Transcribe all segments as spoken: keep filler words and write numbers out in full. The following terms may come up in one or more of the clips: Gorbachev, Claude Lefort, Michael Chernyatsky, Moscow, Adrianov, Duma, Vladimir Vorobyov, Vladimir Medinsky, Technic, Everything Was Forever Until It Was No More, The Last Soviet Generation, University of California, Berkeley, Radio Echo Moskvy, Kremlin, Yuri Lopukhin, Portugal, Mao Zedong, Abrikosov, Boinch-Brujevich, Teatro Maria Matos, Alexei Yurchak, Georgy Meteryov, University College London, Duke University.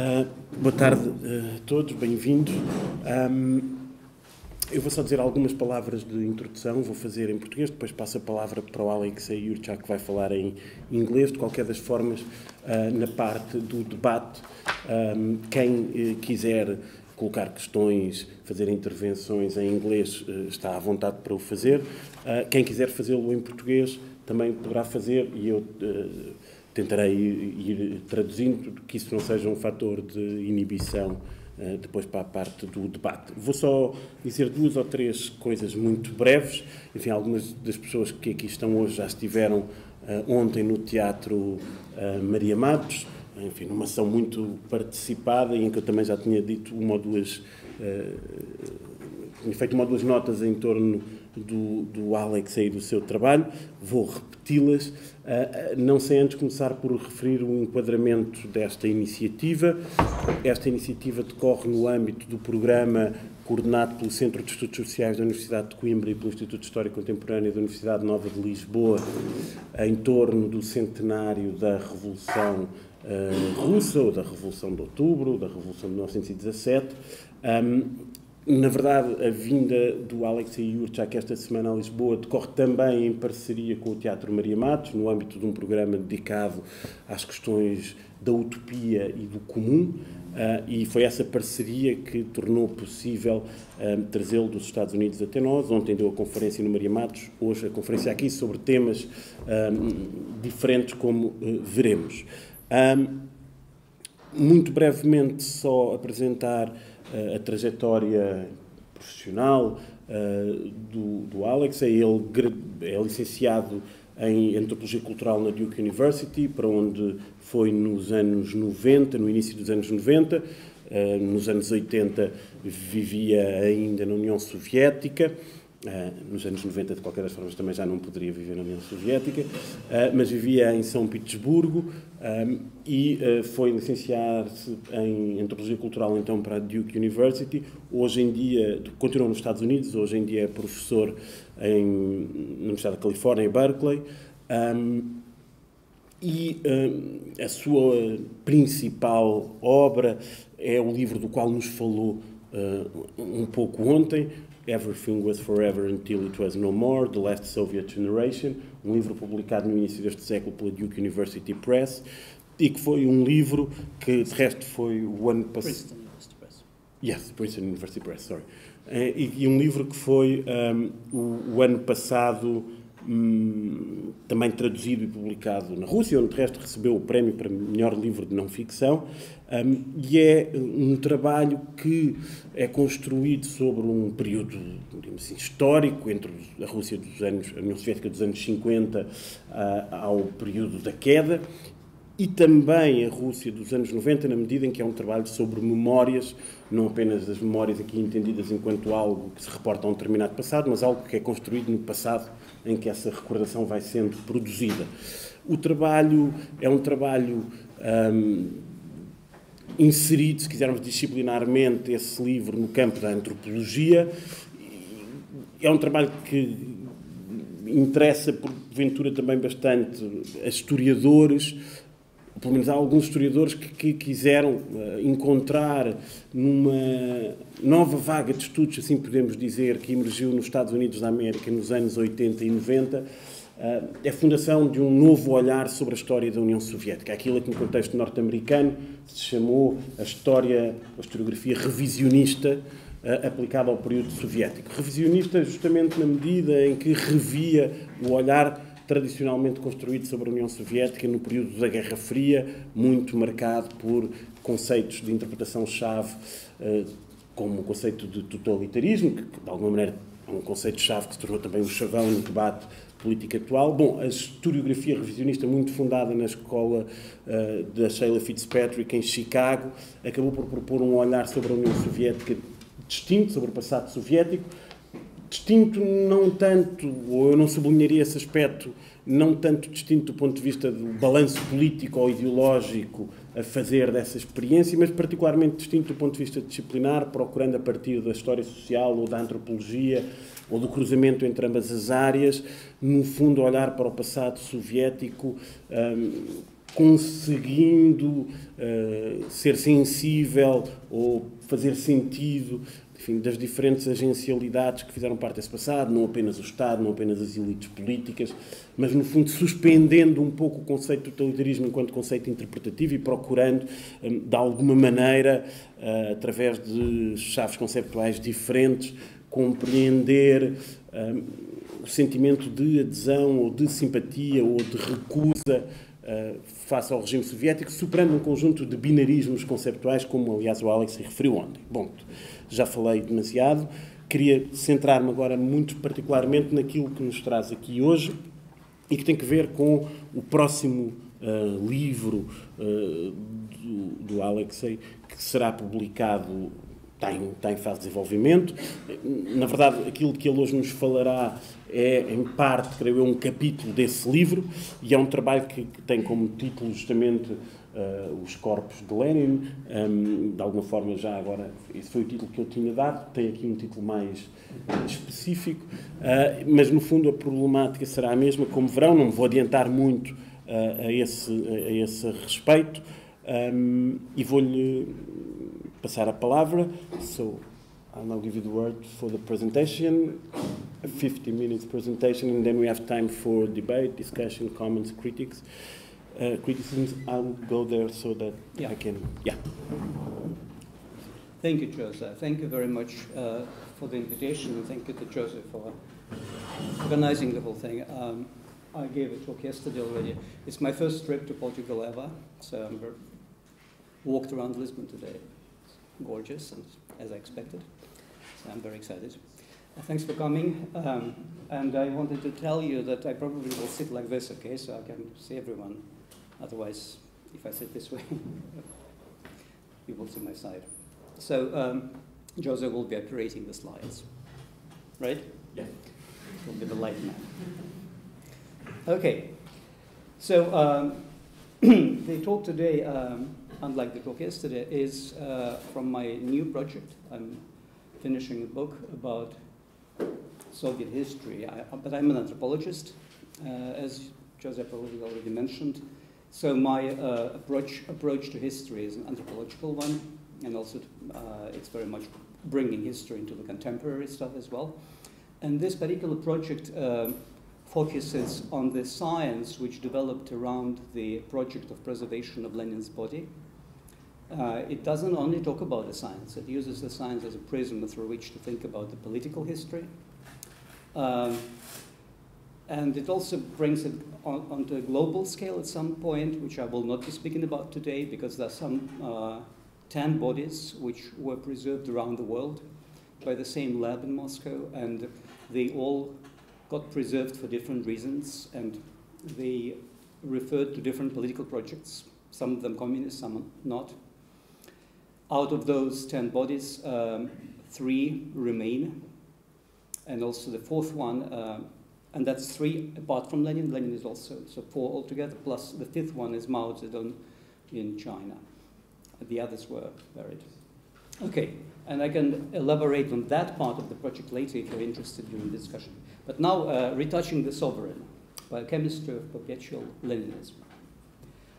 Uh, boa tarde uh, a todos, bem-vindos. Um, eu vou só dizer algumas palavras de introdução, vou fazer em português, depois passo a palavra para o Alexei Yurchak, que vai falar em inglês. De qualquer das formas, uh, na parte do debate, um, quem uh, quiser colocar questões, fazer intervenções em inglês, uh, está à vontade para o fazer. Uh, quem quiser fazê-lo em português, também poderá fazer, e eu... Uh, Tentarei ir traduzindo, que isso não seja um fator de inibição uh, depois para a parte do debate. Vou só dizer duas ou três coisas muito breves. Enfim, algumas das pessoas que aqui estão hoje já estiveram uh, ontem no Teatro uh, Maria Matos, enfim, numa ação muito participada, em que eu também já tinha dito uma ou duas, uh, tinha feito uma ou duas notas em torno do, do Alexei e do seu trabalho. Vou repeti-las. Uh, não sem antes começar por referir o enquadramento desta iniciativa. Esta iniciativa decorre no âmbito do programa coordenado pelo Centro de Estudos Sociais da Universidade de Coimbra e pelo Instituto de História Contemporânea da Universidade Nova de Lisboa, em torno do centenário da Revolução uh, Russa, ou da Revolução de Outubro, da Revolução de mil novecentos e dezassete. Um, Na verdade, a vinda do Alexei Yurchak esta semana a Lisboa decorre também em parceria com o Teatro Maria Matos, no âmbito de um programa dedicado às questões da utopia e do comum, uh, e foi essa parceria que tornou possível uh, trazê-lo dos Estados Unidos até nós. Ontem deu a conferência no Maria Matos, hoje a conferência aqui sobre temas um, diferentes, como uh, veremos. Um, muito brevemente, só apresentar a trajetória profissional uh, do, do Alexei. Ele é licenciado em Antropologia Cultural na Duke University, para onde foi nos anos noventa, no início dos anos noventa. Uh, nos anos oitenta vivia ainda na União Soviética. Uh, nos anos noventa, de qualquer das formas, também já não poderia viver na União Soviética, uh, mas vivia em São Petersburgo um, e uh, foi licenciar-se em Antropologia Cultural, então, para a Duke University. Hoje em dia, continua nos Estados Unidos, hoje em dia é professor em, na Universidade de Califórnia, em Berkeley, um, e um, a sua principal obra é o livro do qual nos falou uh, um pouco ontem, Everything Was Forever Until It Was No More, The Last Soviet Generation, um livro publicado no início deste século pela Duke University Press, e que foi um livro que, de resto, foi o ano passado... Princeton University Press. Yes, Princeton University Press, sorry. E, e um livro que foi, um, o, o ano passado, um, também traduzido e publicado na Rússia, onde, de resto, recebeu o prémio para melhor livro de não-ficção. Um, e é um trabalho que é construído sobre um período, digamos assim, histórico, entre a Rússia dos anos, a União Soviética dos anos cinquenta uh, ao período da queda, e também a Rússia dos anos noventa, na medida em que é um trabalho sobre memórias, não apenas as memórias aqui entendidas enquanto algo que se reporta a um determinado passado, mas algo que é construído no passado em que essa recordação vai sendo produzida. O trabalho é um trabalho... Um, inserido, se quisermos disciplinarmente, esse livro no campo da antropologia. É um trabalho que interessa, porventura, também bastante a historiadores, pelo menos há alguns historiadores que, que quiseram uh, encontrar numa nova vaga de estudos, assim podemos dizer, que emergiu nos Estados Unidos da América nos anos oitenta e noventa, Uh, a fundação de um novo olhar sobre a história da União Soviética. Aquilo que, no contexto norte-americano, se chamou a história, a historiografia revisionista, uh, aplicada ao período soviético. Revisionista justamente na medida em que revia o olhar tradicionalmente construído sobre a União Soviética no período da Guerra Fria, muito marcado por conceitos de interpretação-chave, uh, como o conceito de totalitarismo, que, de alguma maneira, é um conceito-chave que se tornou também um chavão no debate política atual. Bom, a historiografia revisionista, muito fundada na escola uh, da Sheila Fitzpatrick, em Chicago, acabou por propor um olhar sobre a União Soviética distinto, sobre o passado soviético. Distinto não tanto, ou eu não sublinharia esse aspecto, não tanto distinto do ponto de vista do balanço político ou ideológico a fazer dessa experiência, mas particularmente distinto do ponto de vista disciplinar, procurando a partir da história social ou da antropologia ou do cruzamento entre ambas as áreas, no fundo, olhar para o passado soviético um, conseguindo uh, ser sensível ou fazer sentido, enfim, das diferentes agencialidades que fizeram parte desse passado, não apenas o Estado, não apenas as elites políticas, mas, no fundo, suspendendo um pouco o conceito de totalitarismo enquanto conceito interpretativo e procurando, de alguma maneira, através de chaves conceptuais diferentes, compreender o sentimento de adesão ou de simpatia ou de recusa face ao regime soviético, superando um conjunto de binarismos conceptuais, como, aliás, o Alex se referiu ontem. Bom, já falei demasiado, queria centrar-me agora muito particularmente naquilo que nos traz aqui hoje e que tem que ver com o próximo uh, livro uh, do, do Alexei, que será publicado, está em, está em fase de desenvolvimento. Na verdade, aquilo que ele hoje nos falará é, em parte, creio eu, um capítulo desse livro, e é um trabalho que, que tem como título justamente Uh, os corpos de Lenin, um, de alguma forma já agora, esse foi o título que eu tinha dado, tem aqui um título mais específico, uh, mas no fundo a problemática será a mesma, como verão, não me vou adiantar muito uh, a, esse, a esse respeito, um, e vou-lhe passar a palavra. So, I'll now give you the word for the presentation, a fifty minutes presentation, and then we have time for debate, discussion, comments, critics. Uh, criticisms, I'll go there so that yeah. I can, yeah. Thank you, Joseph. Thank you very much uh, for the invitation, and thank you to Joseph for organizing the whole thing. Um, I gave a talk yesterday already. It's my first trip to Portugal ever, so I walked around Lisbon today. It's gorgeous, and as I expected, so I'm very excited. Thanks for coming, um, and I wanted to tell you that I probably will sit like this, okay, so I can see everyone. Otherwise, if I sit this way, you will see my side. So, um, Joseph will be operating the slides, right? Yeah. He'll be the light man. Okay. So, um, the talk today, um, unlike the talk yesterday, is uh, from my new project. I'm finishing a book about Soviet history. I, but I'm an anthropologist, uh, as Joseph already mentioned. So my uh, approach, approach to history is an anthropological one, and also to, uh, it's very much bringing history into the contemporary stuff as well. And this particular project uh, focuses on the science which developed around the project of preservation of Lenin's body. Uh, it doesn't only talk about the science. It uses the science as a prism through which to think about the political history. Um, and it also brings it on, onto a global scale at some point, which I will not be speaking about today, because there are some uh, ten bodies which were preserved around the world by the same lab in Moscow, and they all got preserved for different reasons, and they referred to different political projects, some of them communist, some not. Out of those ten bodies, um, three remain, and also the fourth one, uh, and that's three apart from Lenin. Lenin is also, so four altogether, plus the fifth one is Mao Zedong in China. The others were buried. Okay, and I can elaborate on that part of the project later if you're interested during the discussion. But now, uh, retouching the sovereign, biochemistry of perpetual Leninism.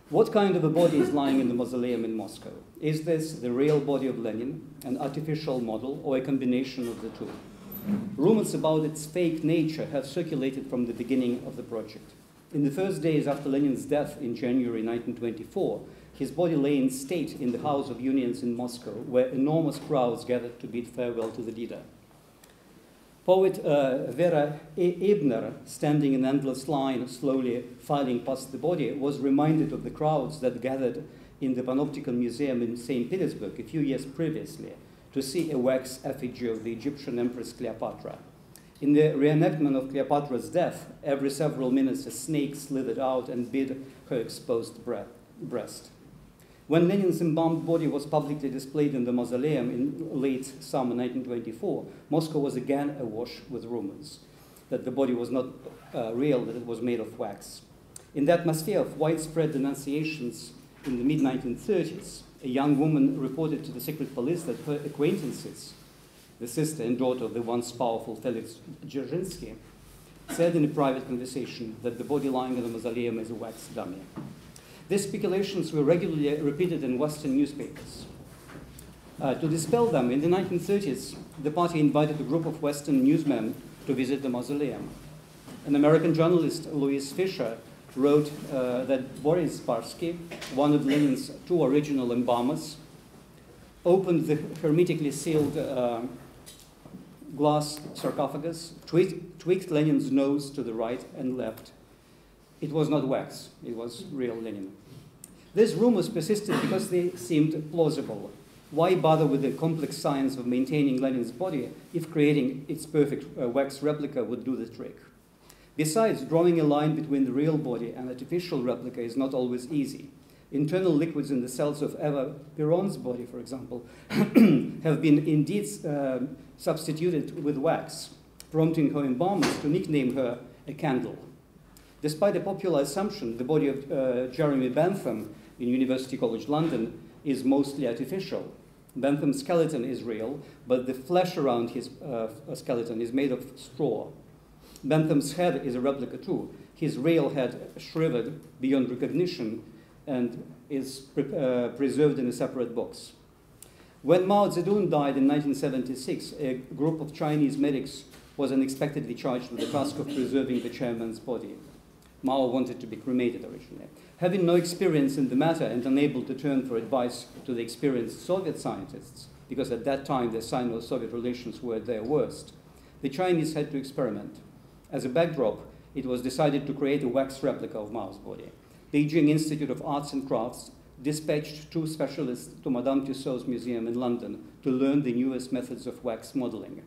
What kind of a body is lying in the mausoleum in Moscow? Is this the real body of Lenin, an artificial model, or a combination of the two? Rumors about its fake nature have circulated from the beginning of the project. In the first days after Lenin's death in January nineteen twenty-four, his body lay in state in the House of Unions in Moscow, where enormous crowds gathered to bid farewell to the leader. Poet uh, Vera Inber, standing in endless line, slowly filing past the body, was reminded of the crowds that gathered in the Panopticon Museum in Saint Petersburg a few years previously to see a wax effigy of the Egyptian Empress Cleopatra. In the reenactment of Cleopatra's death, every several minutes a snake slithered out and bit her exposed breast. When Lenin's embalmed body was publicly displayed in the mausoleum in late summer nineteen twenty-four, Moscow was again awash with rumors that the body was not uh, real, that it was made of wax. In the atmosphere of widespread denunciations in the mid nineteen thirties, a young woman reported to the secret police that her acquaintances, the sister and daughter of the once powerful Felix Dzerzhinsky, said in a private conversation that the body lying in the mausoleum is a wax dummy. These speculations were regularly repeated in Western newspapers. Uh, to dispel them, in the nineteen thirties, the party invited a group of Western newsmen to visit the mausoleum. An American journalist, Louis Fisher, wrote uh, that Boris Sparsky, one of Lenin's two original embalmers, opened the hermetically sealed uh, glass sarcophagus, tweaked, tweaked Lenin's nose to the right and left. It was not wax, it was real Lenin. These rumors persisted because they seemed plausible. Why bother with the complex science of maintaining Lenin's body if creating its perfect uh, wax replica would do the trick? Besides, drawing a line between the real body and artificial replica is not always easy. Internal liquids in the cells of Eva Peron's body, for example, have been indeed uh, substituted with wax, prompting her embalmers to nickname her a candle. Despite a popular assumption, the body of uh, Jeremy Bentham in University College London is mostly artificial. Bentham's skeleton is real, but the flesh around his uh, skeleton is made of straw. Bentham's head is a replica too, his real head shriveled beyond recognition and is pre uh, preserved in a separate box. When Mao Zedong died in nineteen seventy-six, a group of Chinese medics was unexpectedly charged with the task of preserving the chairman's body. Mao wanted to be cremated originally. Having no experience in the matter and unable to turn for advice to the experienced Soviet scientists, because at that time the Sino-Soviet relations were at their worst, the Chinese had to experiment. As a backdrop, it was decided to create a wax replica of Mao's body. Beijing Institute of Arts and Crafts dispatched two specialists to Madame Tussauds Museum in London to learn the newest methods of wax modeling.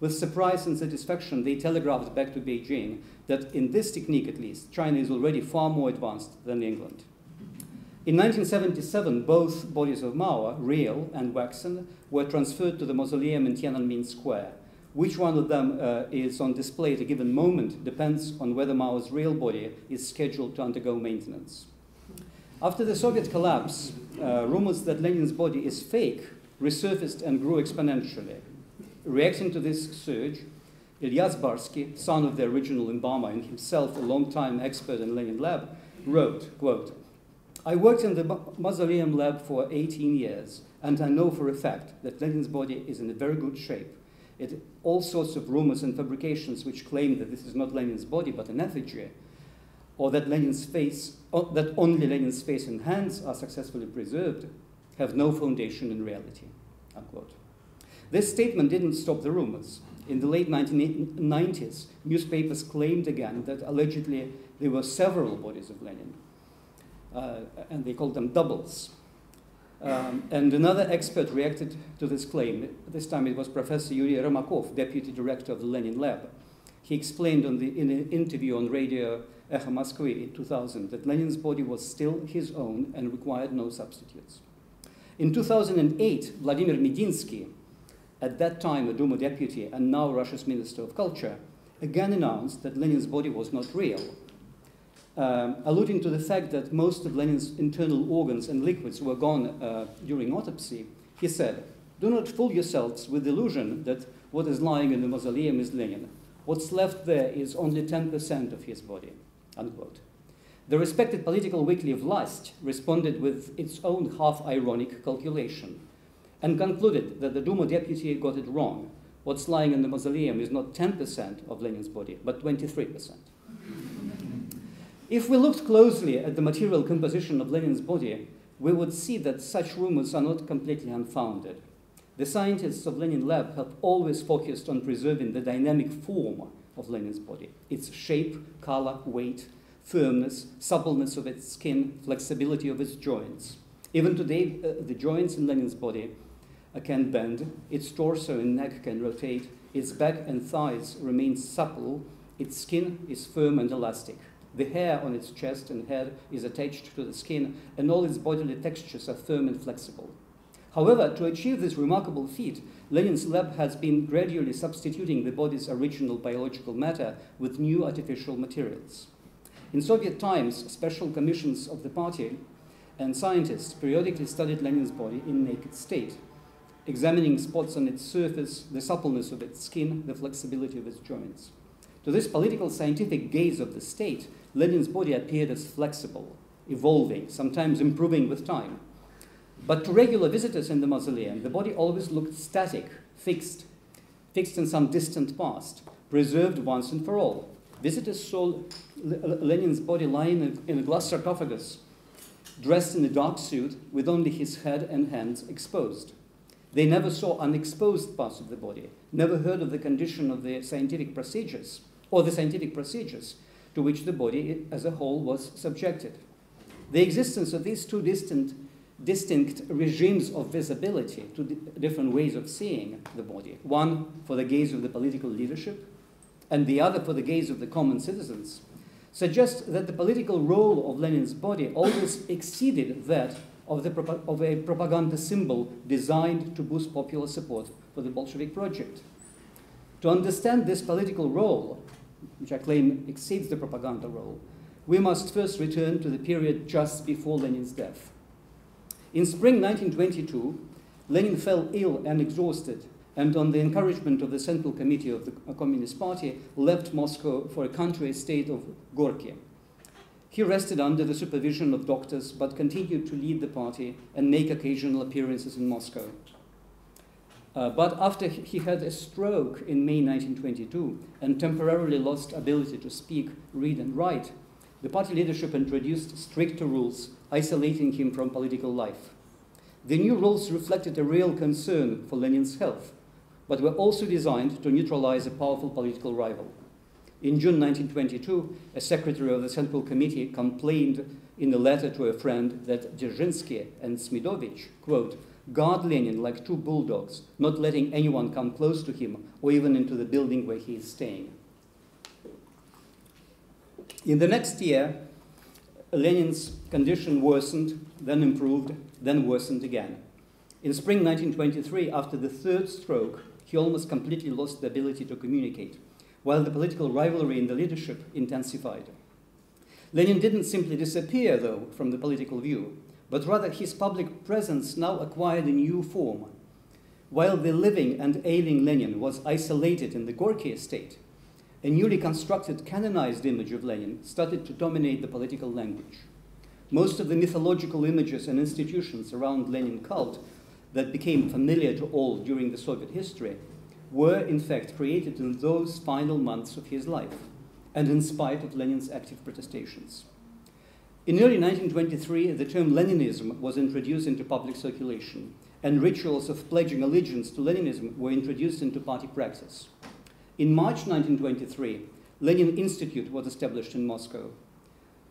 With surprise and satisfaction, they telegraphed back to Beijing that in this technique, at least, China is already far more advanced than England. In nineteen seventy-seven, both bodies of Mao, real and waxen, were transferred to the mausoleum in Tiananmen Square. Which one of them uh, is on display at a given moment depends on whether Mao's real body is scheduled to undergo maintenance. After the Soviet collapse, uh, rumors that Lenin's body is fake resurfaced and grew exponentially. Reacting to this surge, Ilya Zbarsky, son of the original embalmer and himself a long-time expert in Lenin lab, wrote, quote, "I worked in the mausoleum lab for eighteen years, and I know for a fact that Lenin's body is in a very good shape. It, all sorts of rumors and fabrications which claim that this is not Lenin's body but an effigy, or that Lenin's face, or that only Lenin's face and hands are successfully preserved, have no foundation in reality." Unquote. This statement didn't stop the rumors. In the late nineteen nineties, newspapers claimed again that allegedly there were several bodies of Lenin, uh, and they called them doubles. Um, and another expert reacted to this claim. This time it was Professor Yuri Romakov, deputy director of the Lenin Lab. He explained on the, in an interview on radio Echo Moskvy in two thousand that Lenin's body was still his own and required no substitutes. In two thousand eight, Vladimir Medinsky, at that time a Duma deputy and now Russia's Minister of Culture, again announced that Lenin's body was not real. Um, alluding to the fact that most of Lenin's internal organs and liquids were gone uh, during autopsy, he said, "Do not fool yourselves with the illusion that what is lying in the mausoleum is Lenin. What's left there is only ten percent of his body." Unquote. The respected political weekly Vlast responded with its own half-ironic calculation and concluded that the Duma deputy got it wrong. What's lying in the mausoleum is not ten percent of Lenin's body, but twenty-three percent. If we looked closely at the material composition of Lenin's body, we would see that such rumors are not completely unfounded. The scientists of Lenin Lab have always focused on preserving the dynamic form of Lenin's body, its shape, color, weight, firmness, suppleness of its skin, flexibility of its joints. Even today, uh, the joints in Lenin's body uh, can bend, its torso and neck can rotate, its back and thighs remain supple, its skin is firm and elastic. The hair on its chest and head is attached to the skin, and all its bodily textures are firm and flexible. However, to achieve this remarkable feat, Lenin's lab has been gradually substituting the body's original biological matter with new artificial materials. In Soviet times, special commissions of the party and scientists periodically studied Lenin's body in naked state, examining spots on its surface, the suppleness of its skin, the flexibility of its joints. To this political scientific gaze of the state, Lenin's body appeared as flexible, evolving, sometimes improving with time. But to regular visitors in the mausoleum, the body always looked static, fixed, fixed in some distant past, preserved once and for all. Visitors saw Lenin's body lying in a glass sarcophagus, dressed in a dark suit with only his head and hands exposed. They never saw unexposed parts of the body, never heard of the condition of the scientific procedures, or the scientific procedures to which the body as a whole was subjected. The existence of these two distant, distinct regimes of visibility, two different ways of seeing the body, one for the gaze of the political leadership and the other for the gaze of the common citizens, suggests that the political role of Lenin's body always exceeded that of, the, of a propaganda symbol designed to boost popular support for the Bolshevik project. To understand this political role, which I claim exceeds the propaganda role, we must first return to the period just before Lenin's death. In spring nineteen twenty-two, Lenin fell ill and exhausted, and on the encouragement of the Central Committee of the Communist Party, left Moscow for a country estate of Gorky. He rested under the supervision of doctors, but continued to lead the party and make occasional appearances in Moscow. Uh, but after he had a stroke in May nineteen twenty-two and temporarily lost ability to speak, read, and write, the party leadership introduced stricter rules, isolating him from political life. The new rules reflected a real concern for Lenin's health, but were also designed to neutralize a powerful political rival. In June nineteen twenty-two, a secretary of the Central Committee complained in a letter to a friend that Dzerzhinsky and Smidovich, quote, guard Lenin like two bulldogs, not letting anyone come close to him or even into the building where he is staying. In the next year, Lenin's condition worsened, then improved, then worsened again. In spring nineteen twenty-three, after the third stroke, he almost completely lost the ability to communicate, while the political rivalry in the leadership intensified. Lenin didn't simply disappear, though, from the political view, but rather his public presence now acquired a new form. While the living and ailing Lenin was isolated in the Gorky estate, a newly constructed canonized image of Lenin started to dominate the political language. Most of the mythological images and institutions around Lenin cult that became familiar to all during the Soviet history were, in fact, created in those final months of his life, and in spite of Lenin's active protestations. In early nineteen twenty-three, the term Leninism was introduced into public circulation, and rituals of pledging allegiance to Leninism were introduced into party practice. In March nineteen twenty-three, Lenin Institute was established in Moscow.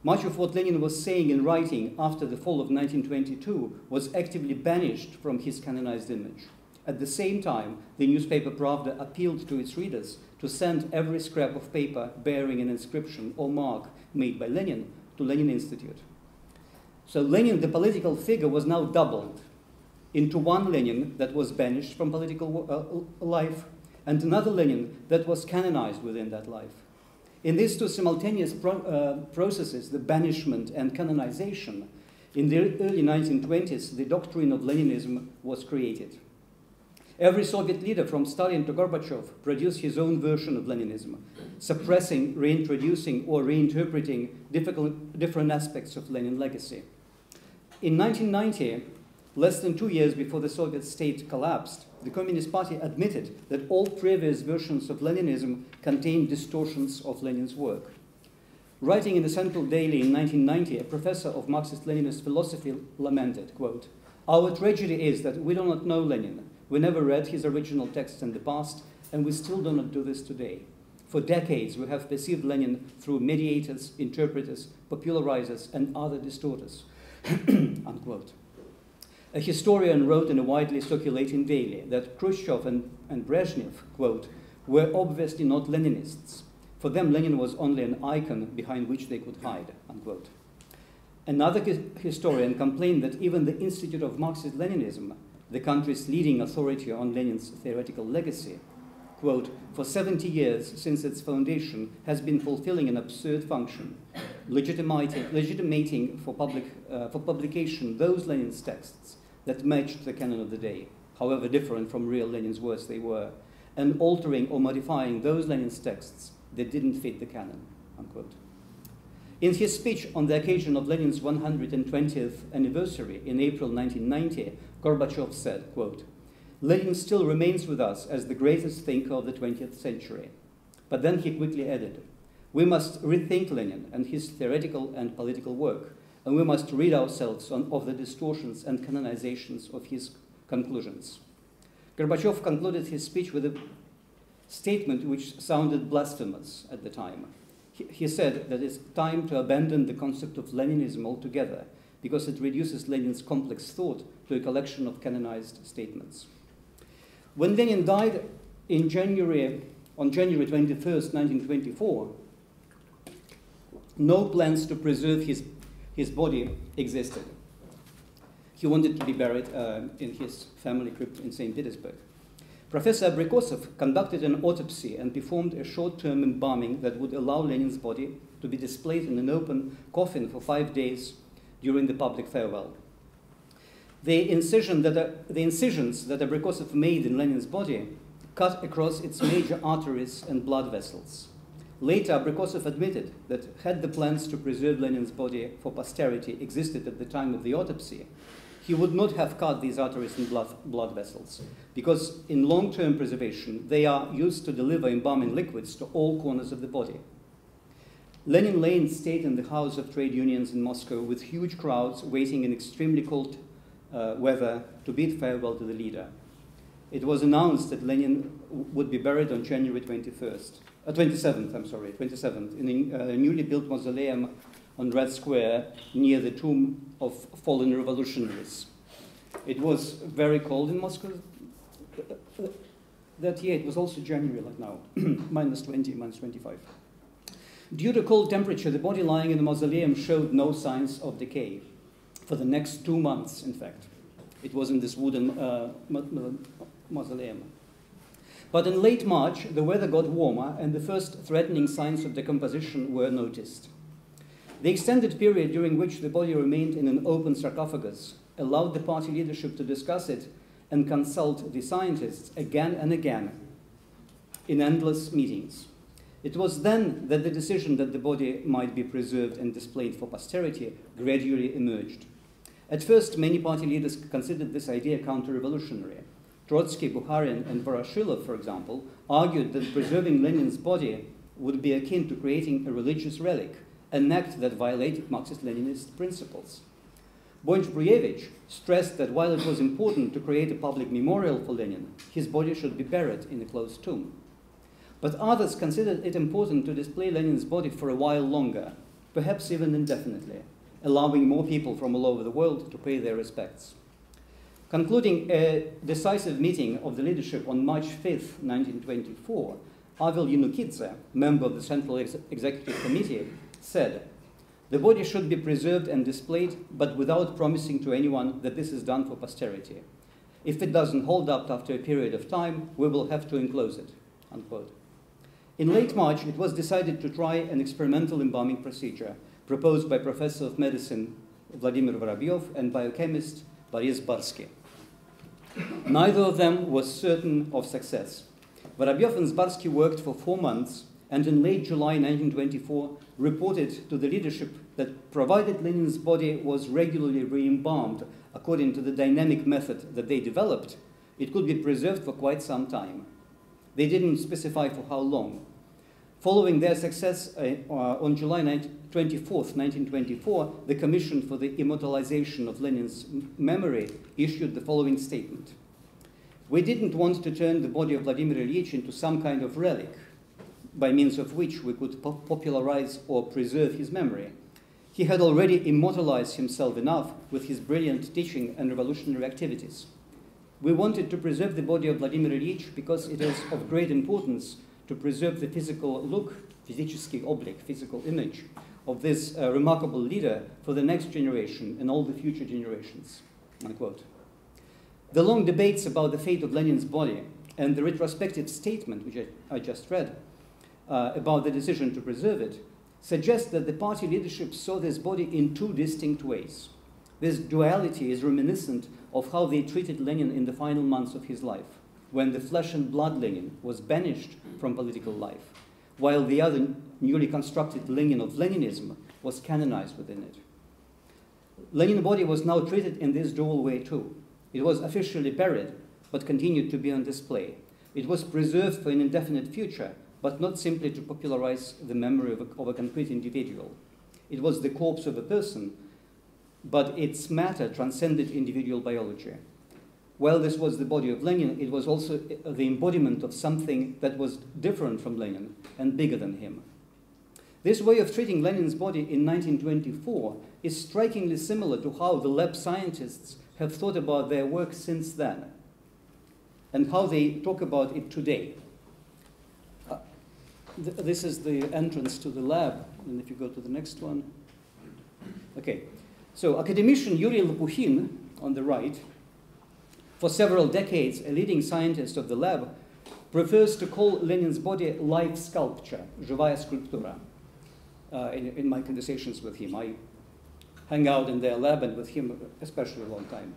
Much of what Lenin was saying in writing after the fall of nineteen twenty-two was actively banished from his canonized image. At the same time, the newspaper Pravda appealed to its readers to send every scrap of paper bearing an inscription or mark made by Lenin to Lenin Institute. So Lenin, the political figure, was now doubled into one Lenin that was banished from political uh, life, and another Lenin that was canonized within that life. In these two simultaneous pro uh, processes, the banishment and canonization, in the early nineteen twenties, the doctrine of Leninism was created. Every Soviet leader from Stalin to Gorbachev produced his own version of Leninism, suppressing, reintroducing, or reinterpreting difficult, different aspects of Lenin's legacy. In nineteen ninety, less than two years before the Soviet state collapsed, the Communist Party admitted that all previous versions of Leninism contained distortions of Lenin's work. Writing in the Central Daily in nineteen ninety, a professor of Marxist-Leninist philosophy lamented, quote, our tragedy is that we do not know Lenin. We never read his original texts in the past, and we still do not do this today. For decades, we have perceived Lenin through mediators, interpreters, popularizers, and other distorters, unquote. A historian wrote in a widely circulating daily that Khrushchev and, and Brezhnev, quote, were obviously not Leninists. For them, Lenin was only an icon behind which they could hide, unquote. Another historian complained that even the Institute of Marxist-Leninism, the country's leading authority on Lenin's theoretical legacy, quote, for seventy years since its foundation has been fulfilling an absurd function, legitimating, legitimating for, public, uh, for publication those Lenin's texts that matched the canon of the day, however different from real Lenin's words they were, and altering or modifying those Lenin's texts that didn't fit the canon, unquote. In his speech on the occasion of Lenin's one hundred twentieth anniversary in April nineteen ninety, Gorbachev said, quote, "Lenin still remains with us as the greatest thinker of the twentieth century. But then he quickly added, we must rethink Lenin and his theoretical and political work, and we must rid ourselves on, of the distortions and canonizations of his conclusions. Gorbachev concluded his speech with a statement which sounded blasphemous at the time. He, he said that it's time to abandon the concept of Leninism altogether, because it reduces Lenin's complex thought to a collection of canonized statements. When Lenin died in January, on January twenty-first, nineteen twenty-four, no plans to preserve his, his body existed. He wanted to be buried uh, in his family crypt in Saint Petersburg. Professor Abrikosov conducted an autopsy and performed a short-term embalming that would allow Lenin's body to be displayed in an open coffin for five days during the public farewell. The, incision that, uh, the incisions that Abrikosov made in Lenin's body cut across its major arteries and blood vessels. Later, Abrikosov admitted that had the plans to preserve Lenin's body for posterity existed at the time of the autopsy, he would not have cut these arteries and blood, blood vessels, because in long-term preservation, they are used to deliver embalming liquids to all corners of the body. Lenin lay in state in the House of Trade Unions in Moscow with huge crowds waiting in extremely cold uh, weather to bid farewell to the leader. It was announced that Lenin would be buried on January twenty-first, uh, twenty-seventh, I'm sorry, twenty-seventh, in a uh, newly built mausoleum on Red Square near the tomb of fallen revolutionaries. It was very cold in Moscow that year. It was also January, like now, minus twenty, minus twenty-five. Due to cold temperature, the body lying in the mausoleum showed no signs of decay for the next two months, in fact. It was in this wooden uh, mausoleum. But in late March, the weather got warmer and the first threatening signs of decomposition were noticed. The extended period during which the body remained in an open sarcophagus allowed the party leadership to discuss it and consult the scientists again and again in endless meetings. It was then that the decision that the body might be preserved and displayed for posterity gradually emerged. At first, many party leaders considered this idea counter-revolutionary. Trotsky, Bukharin, and Voroshilov, for example, argued that preserving Lenin's body would be akin to creating a religious relic, an act that violated Marxist-Leninist principles. Boinch-Brujevich stressed that while it was important to create a public memorial for Lenin, his body should be buried in a closed tomb. But others considered it important to display Lenin's body for a while longer, perhaps even indefinitely, allowing more people from all over the world to pay their respects. Concluding a decisive meeting of the leadership on March fifth, nineteen twenty-four, Avel Yanukidze, member of the Central Ex Executive Committee, said, "The body should be preserved and displayed, but without promising to anyone that this is done for posterity. If it doesn't hold up after a period of time, we will have to enclose it." Unquote. In late March, it was decided to try an experimental embalming procedure proposed by Professor of Medicine Vladimir Vorobyov and biochemist Boris Sparsky. Neither of them was certain of success. Vorobyov and Sparsky worked for four months and in late July nineteen twenty-four reported to the leadership that provided Lenin's body was regularly re-embalmed according to the dynamic method that they developed, it could be preserved for quite some time. They didn't specify for how long. Following their success uh, uh, on July twenty-fourth, nineteen twenty-four, the Commission for the Immortalization of Lenin's Memory issued the following statement. "We didn't want to turn the body of Vladimir Ilyich into some kind of relic, by means of which we could po popularize or preserve his memory. He had already immortalized himself enough with his brilliant teaching and revolutionary activities. We wanted to preserve the body of Vladimir Ilyich because it is of great importance to preserve the physical look, physical oblik, physical image, of this uh, remarkable leader for the next generation and all the future generations." Unquote. The long debates about the fate of Lenin's body and the retrospective statement, which I, I just read, uh, about the decision to preserve it, suggest that the party leadership saw this body in two distinct ways. This duality is reminiscent of how they treated Lenin in the final months of his life, when the flesh and blood Lenin was banished from political life, while the other newly constructed Lenin of Leninism was canonized within it. Lenin's body was now treated in this dual way too. It was officially buried, but continued to be on display. It was preserved for an indefinite future, but not simply to popularize the memory of a, of a concrete individual. It was the corpse of a person, but its matter transcended individual biology. While this was the body of Lenin, it was also the embodiment of something that was different from Lenin and bigger than him. This way of treating Lenin's body in nineteen twenty-four is strikingly similar to how the lab scientists have thought about their work since then, and how they talk about it today. Uh, th this is the entrance to the lab, and if you go to the next one. Okay, so academician Yuri Lopukhin, on the right, for several decades a leading scientist of the lab, prefers to call Lenin's body live sculpture, живая скульптура. Uh, in, in my conversations with him, I hang out in their lab and with him especially a long time.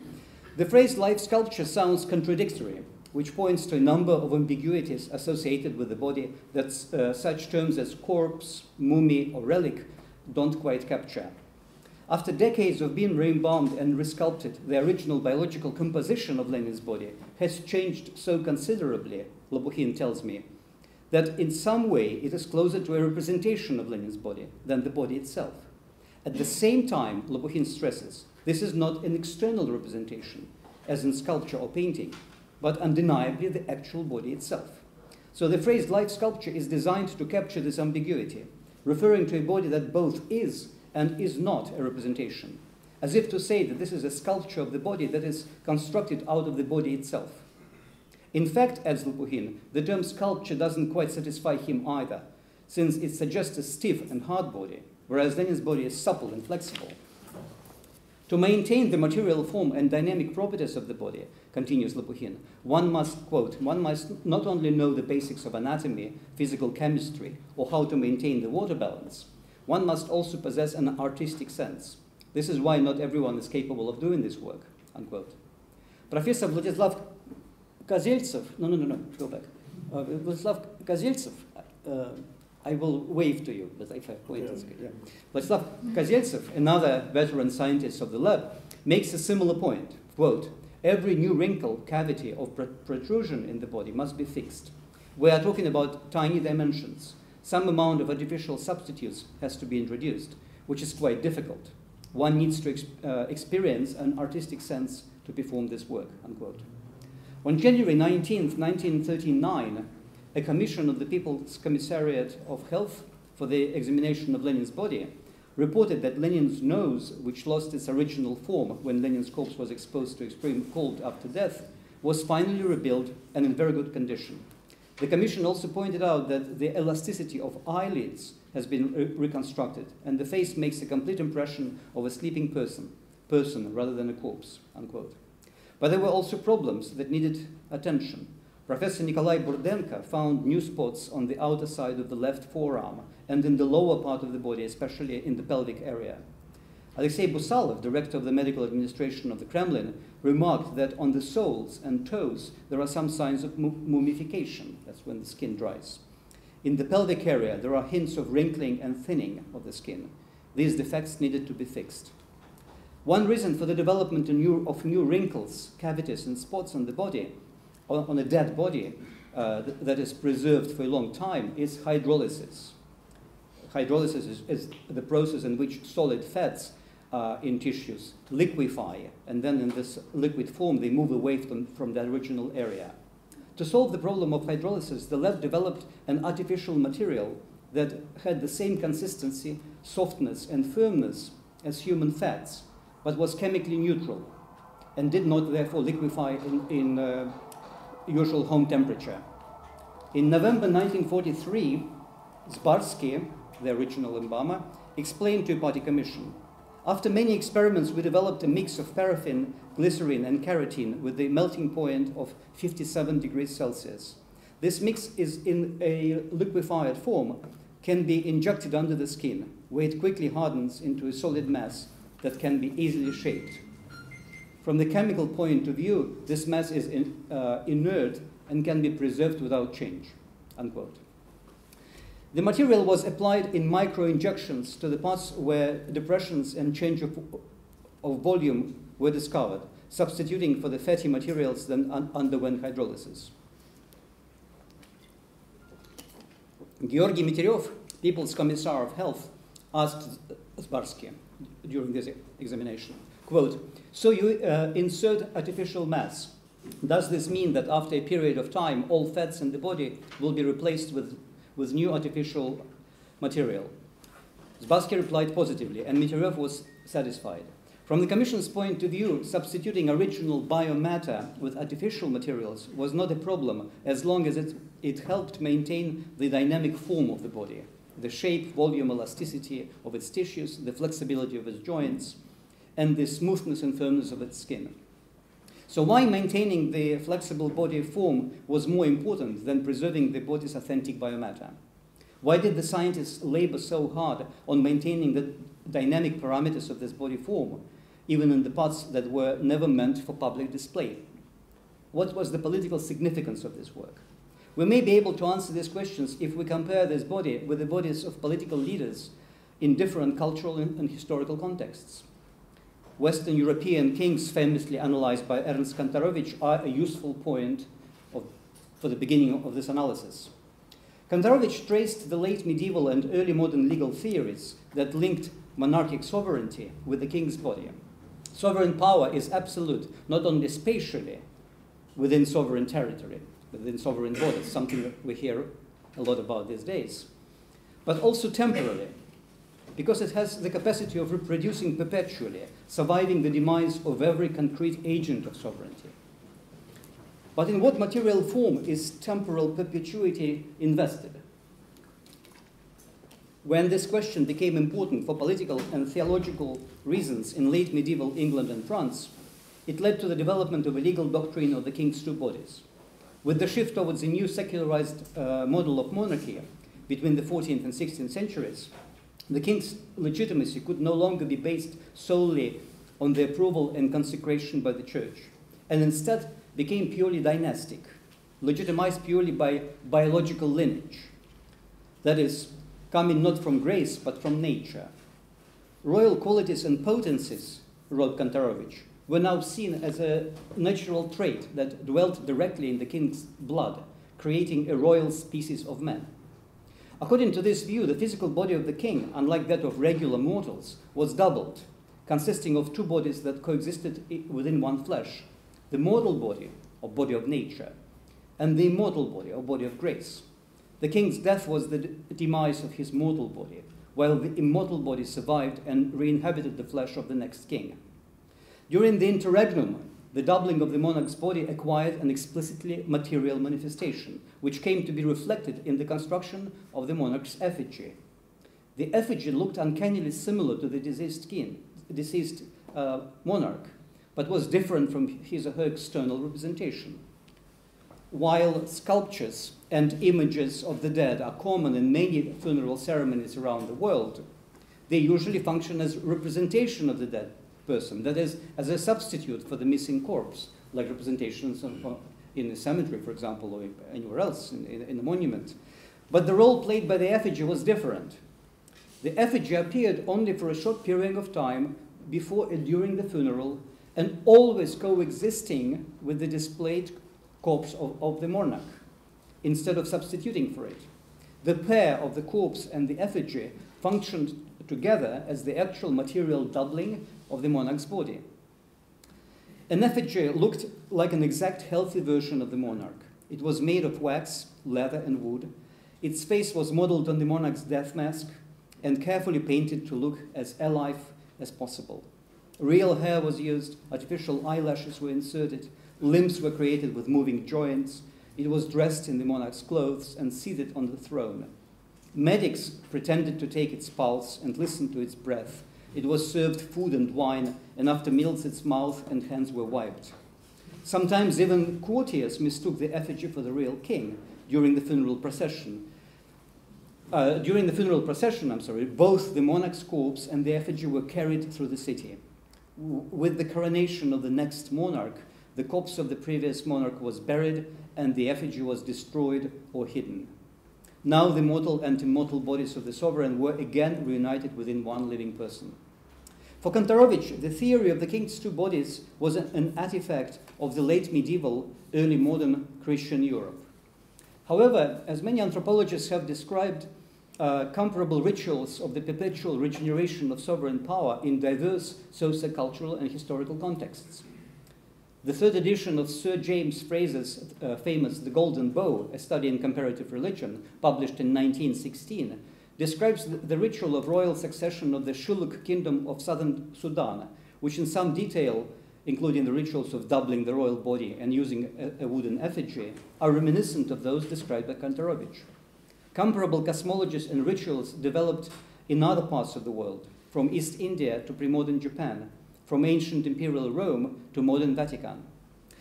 The phrase live sculpture sounds contradictory, which points to a number of ambiguities associated with the body that uh, such terms as corpse, mummy, or relic don't quite capture. After decades of being re-embalmed and resculpted, the original biological composition of Lenin's body has changed so considerably, Lopukhin tells me, that in some way it is closer to a representation of Lenin's body than the body itself. At the same time, Lopukhin stresses, this is not an external representation, as in sculpture or painting, but undeniably the actual body itself. So the phrase live sculpture is designed to capture this ambiguity, referring to a body that both is and is not a representation, as if to say that this is a sculpture of the body that is constructed out of the body itself. In fact, adds Lopukhin, the term sculpture doesn't quite satisfy him either, since it suggests a stiff and hard body, whereas Lenin's body is supple and flexible. To maintain the material form and dynamic properties of the body, continues Lopukhin, one must, quote, one must not only know the basics of anatomy, physical chemistry, or how to maintain the water balance, one must also possess an artistic sense. This is why not everyone is capable of doing this work, unquote. Professor Vladislav Kozeltsev, no, no, no, no, go back. Uh, Vladislav Kozeltsev, uh, I will wave to you, but if I point, it's good. Yeah. Vladislav Kozeltsev, another veteran scientist of the lab, makes a similar point, quote, every new wrinkle, cavity, or protrusion in the body must be fixed. We are talking about tiny dimensions. Some amount of artificial substitutes has to be introduced, which is quite difficult. One needs to ex uh, experience an artistic sense to perform this work, unquote. On January nineteenth, nineteen thirty-nine, a commission of the People's Commissariat of Health for the examination of Lenin's body reported that Lenin's nose, which lost its original form when Lenin's corpse was exposed to extreme cold after death, was finally rebuilt and in very good condition. The commission also pointed out that the elasticity of eyelids has been re reconstructed, and the face makes a complete impression of a sleeping person, person rather than a corpse, unquote. But there were also problems that needed attention. Professor Nikolai Burdenko found new spots on the outer side of the left forearm and in the lower part of the body, especially in the pelvic area. Alexei Busalov, director of the medical administration of the Kremlin, remarked that on the soles and toes there are some signs of mummification, that's when the skin dries. In the pelvic area there are hints of wrinkling and thinning of the skin. These defects needed to be fixed. One reason for the development of new wrinkles, cavities and spots on the body on a dead body uh, that is preserved for a long time is hydrolysis. Hydrolysis is, is the process in which solid fats uh, in tissues liquefy, and then in this liquid form they move away from, from the original area. To solve the problem of hydrolysis, the lab developed an artificial material that had the same consistency, softness, and firmness as human fats, but was chemically neutral and did not therefore liquefy in, in uh, usual home temperature. In November nineteen forty-three, Sparsky, the original embalmer, explained to a party commission, after many experiments we developed a mix of paraffin, glycerin and carotene with the melting point of fifty-seven degrees Celsius. This mix is in a liquefied form, can be injected under the skin, where it quickly hardens into a solid mass that can be easily shaped. From the chemical point of view, this mass is in, uh, inert and can be preserved without change, unquote. The material was applied in micro-injections to the parts where depressions and change of, of volume were discovered, substituting for the fatty materials that un underwent hydrolysis. Georgy Meteryov, People's Commissar of Health, asked Sparsky during this examination, quote, so you uh, insert artificial mass. Does this mean that after a period of time, all fats in the body will be replaced with, with new artificial material? Sparsky replied positively, and Meteryov was satisfied. From the Commission's point of view, substituting original biomatter with artificial materials was not a problem as long as it, it helped maintain the dynamic form of the body, the shape, volume, elasticity of its tissues, the flexibility of its joints, and the smoothness and firmness of its skin. So why maintaining the flexible body form was more important than preserving the body's authentic biomatter? Why did the scientists labor so hard on maintaining the dynamic parameters of this body form, even in the parts that were never meant for public display? What was the political significance of this work? We may be able to answer these questions if we compare this body with the bodies of political leaders in different cultural and historical contexts. Western European kings, famously analyzed by Ernst Kantorowicz, are a useful point of, for the beginning of this analysis. Kantorowicz traced the late medieval and early modern legal theories that linked monarchic sovereignty with the king's body. Sovereign power is absolute, not only spatially within sovereign territory, within sovereign bodies, something that we hear a lot about these days, but also temporally, because it has the capacity of reproducing perpetually, surviving the demise of every concrete agent of sovereignty. But in what material form is temporal perpetuity invested? When this question became important for political and theological reasons in late medieval England and France, it led to the development of a legal doctrine of the king's two bodies. With the shift towards a new secularized uh, model of monarchy between the fourteenth and sixteenth centuries, the king's legitimacy could no longer be based solely on the approval and consecration by the church, and instead became purely dynastic, legitimized purely by biological lineage. That is, coming not from grace, but from nature. Royal qualities and potencies, wrote Kantorowicz, were now seen as a natural trait that dwelt directly in the king's blood, creating a royal species of man. According to this view, the physical body of the king, unlike that of regular mortals, was doubled, consisting of two bodies that coexisted within one flesh, the mortal body, or body of nature, and the immortal body, or body of grace. The king's death was the demise of his mortal body, while the immortal body survived and re-inhabited the flesh of the next king. During the interregnum, the doubling of the monarch's body acquired an explicitly material manifestation, which came to be reflected in the construction of the monarch's effigy. The effigy looked uncannily similar to the deceased king, deceased uh, monarch, but was different from his or her external representation. While sculptures and images of the dead are common in many funeral ceremonies around the world, they usually function as representation of the dead person, that is, as a substitute for the missing corpse, like representations in a cemetery, for example, or anywhere else, in, in, in a monument. But the role played by the effigy was different. The effigy appeared only for a short period of time before and during the funeral, and always coexisting with the displayed corpse of, of the monarch, instead of substituting for it. The pair of the corpse and the effigy functioned together as the actual material doubling of the monarch's body. An effigy looked like an exact healthy version of the monarch. It was made of wax, leather, and wood. Its face was modeled on the monarch's death mask and carefully painted to look as alive as possible. Real hair was used, artificial eyelashes were inserted, limbs were created with moving joints. It was dressed in the monarch's clothes and seated on the throne. Medics pretended to take its pulse and listen to its breath. It was served food and wine, and after meals its mouth and hands were wiped. Sometimes even courtiers mistook the effigy for the real king during the funeral procession. Uh, during the funeral procession, I'm sorry, both the monarch's corpse and the effigy were carried through the city. W- with the coronation of the next monarch, the corpse of the previous monarch was buried and the effigy was destroyed or hidden. Now the mortal and immortal bodies of the sovereign were again reunited within one living person. For Kantorowicz, the theory of the king's two bodies was an artifact of the late medieval, early modern Christian Europe. However, as many anthropologists have described, uh, comparable rituals of the perpetual regeneration of sovereign power in diverse socio-cultural and historical contexts. The third edition of Sir James Fraser's uh, famous The Golden Bough, A Study in Comparative Religion, published in nineteen sixteen, describes the, the ritual of royal succession of the Shuluk Kingdom of southern Sudan, which in some detail, including the rituals of doubling the royal body and using a, a wooden effigy, are reminiscent of those described by Kantorowicz. Comparable cosmologies and rituals developed in other parts of the world, from East India to pre-modern Japan, from ancient imperial Rome to modern Vatican.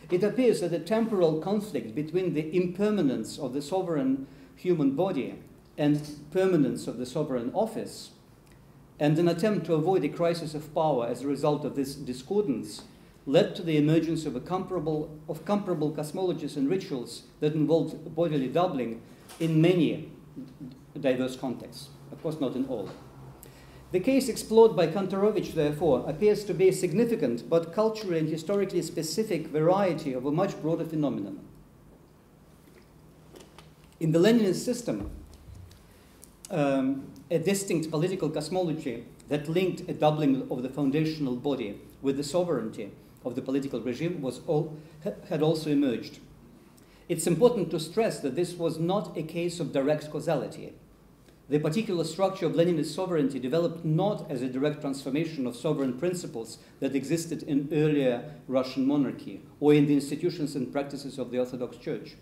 It appears that a temporal conflict between the impermanence of the sovereign human body and permanence of the sovereign office, and an attempt to avoid a crisis of power as a result of this discordance, led to the emergence of, a comparable, of comparable cosmologies and rituals that involved bodily doubling in many diverse contexts, of course not in all. The case explored by Kantorowicz, therefore, appears to be a significant but culturally and historically specific variety of a much broader phenomenon. In the Leninist system, um, a distinct political cosmology that linked a doubling of the foundational body with the sovereignty of the political regime was all, had also emerged. It's important to stress that this was not a case of direct causality. The particular structure of Leninist sovereignty developed not as a direct transformation of sovereign principles that existed in earlier Russian monarchy or in the institutions and practices of the Orthodox Church.